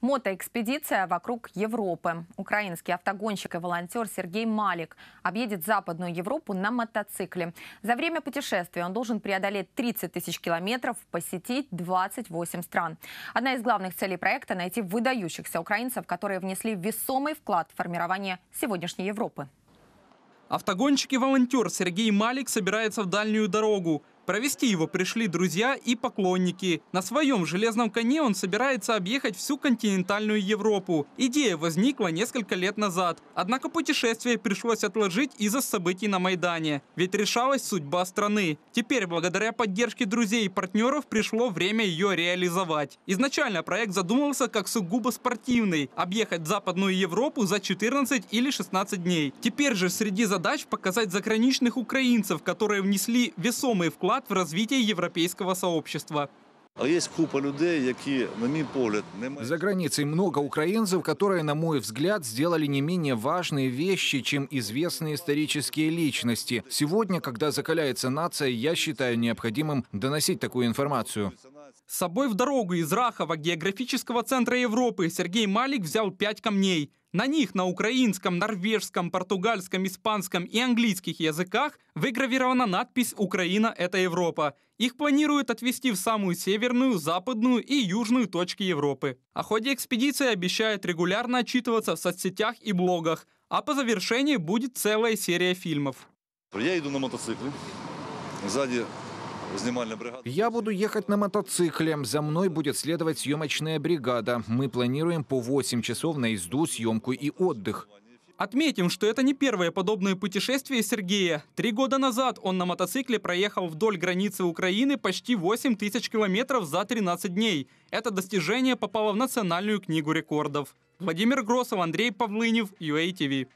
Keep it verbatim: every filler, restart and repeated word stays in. Мотоэкспедиция вокруг Европы. Украинский автогонщик и волонтер Сергей Малик объедет Западную Европу на мотоцикле. За время путешествия он должен преодолеть тридцать тысяч километров, посетить двадцать восемь стран. Одна из главных целей проекта – найти выдающихся украинцев, которые внесли весомый вклад в формирование сегодняшней Европы. Автогонщик и волонтер Сергей Малик собирается в дальнюю дорогу. Провести его пришли друзья и поклонники. На своем железном коне он собирается объехать всю континентальную Европу. Идея возникла несколько лет назад. Однако путешествие пришлось отложить из-за событий на Майдане. Ведь решалась судьба страны. Теперь, благодаря поддержке друзей и партнеров, пришло время ее реализовать. Изначально проект задумывался как сугубо спортивный – объехать Западную Европу за четырнадцать или шестнадцать дней. Теперь же среди задач показать заграничных украинцев, которые внесли весомый вклад в развитие европейского сообщества. За границей много украинцев, которые, на мой взгляд, сделали не менее важные вещи, чем известные исторические личности. Сегодня, когда закаляется нация, я считаю необходимым доносить такую информацию. С собой в дорогу из Рахова, географического центра Европы, Сергей Малик взял пять камней. На них на украинском, норвежском, португальском, испанском и английских языках выгравирована надпись «Украина – это Европа». Их планируют отвезти в самую северную, западную и южную точки Европы. О ходе экспедиции обещают регулярно отчитываться в соцсетях и блогах, а по завершении будет целая серия фильмов. Я иду на мотоцикле. Сзади... Я буду ехать на мотоцикле. За мной будет следовать съемочная бригада. Мы планируем по восемь часов на езду, съемку и отдых. Отметим, что это не первое подобное путешествие Сергея. Три года назад он на мотоцикле проехал вдоль границы Украины почти восемь тысяч километров за тринадцать дней. Это достижение попало в Национальную книгу рекордов. Владимир Гросов, Андрей Павлынив, ю эй ти ви.